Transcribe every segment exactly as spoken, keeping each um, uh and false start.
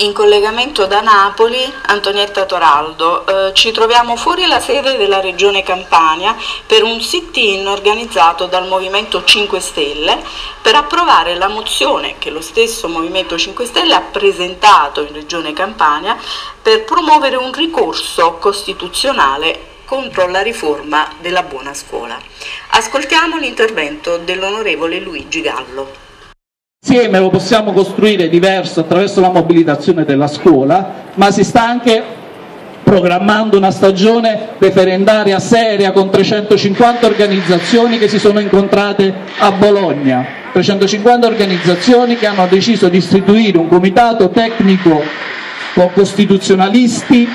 In collegamento da Napoli, Antonietta Toraldo, eh, ci troviamo fuori la sede della Regione Campania per un sit-in organizzato dal Movimento cinque Stelle per approvare la mozione che lo stesso Movimento cinque Stelle ha presentato in Regione Campania per promuovere un ricorso costituzionale contro la riforma della Buona Scuola. Ascoltiamo l'intervento dell'onorevole Luigi Gallo. Insieme lo possiamo costruire diverso attraverso la mobilitazione della scuola, ma si sta anche programmando una stagione referendaria seria con trecentocinquanta organizzazioni che si sono incontrate a Bologna, trecentocinquanta organizzazioni che hanno deciso di istituire un comitato tecnico con costituzionalisti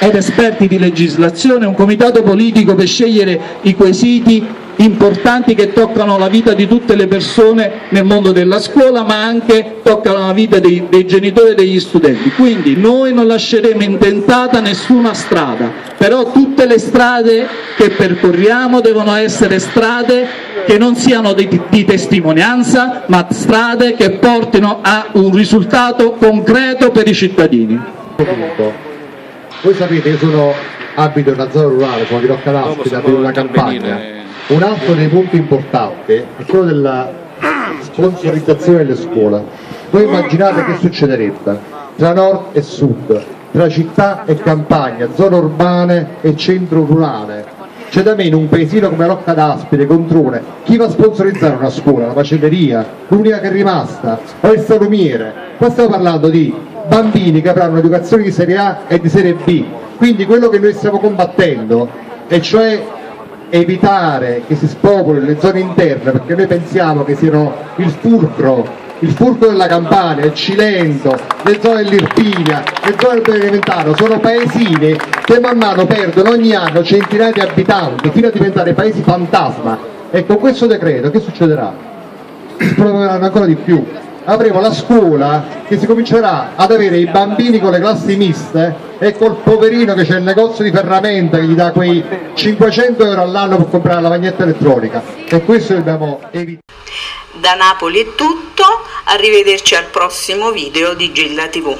ed esperti di legislazione, un comitato politico per scegliere i quesiti importanti che toccano la vita di tutte le persone nel mondo della scuola, ma anche toccano la vita dei, dei genitori e degli studenti. Quindi noi non lasceremo intentata nessuna strada, però tutte le strade che percorriamo devono essere strade che non siano di, di testimonianza, ma strade che portino a un risultato concreto per i cittadini. Voi sapete, io sono, abito in una zona rurale, sono di Rocca d'Aspide, abito in una campagna. Un altro dei punti importanti è quello della sponsorizzazione delle scuole. Voi immaginate che succederebbe tra nord e sud, tra città e campagna, zone urbane e centro rurale. C'è da me in un paesino come Rocca d'Aspide, Controne, chi va a sponsorizzare una scuola? La macelleria, l'unica che è rimasta, o il salumiere? Qua stiamo parlando di bambini che avranno un'educazione di serie A e di serie B. Quindi quello che noi stiamo combattendo, e cioè evitare che si spopolino le zone interne, perché noi pensiamo che siano il fulcro, il fulcro della Campania, il Cilento, le zone dell'Irpinia, le zone del Beneventano, sono paesini che man mano perdono ogni anno centinaia di abitanti fino a diventare paesi fantasma. E con questo decreto che succederà? Si promuoveranno ancora di più. Avremo la scuola che si comincerà ad avere i bambini con le classi miste e col poverino che c'è il negozio di ferramenta che gli dà quei cinquecento euro all'anno per comprare la lavagnetta elettronica, e questo dobbiamo evitare. Da Napoli è tutto, arrivederci al prossimo video di Gilla tivù.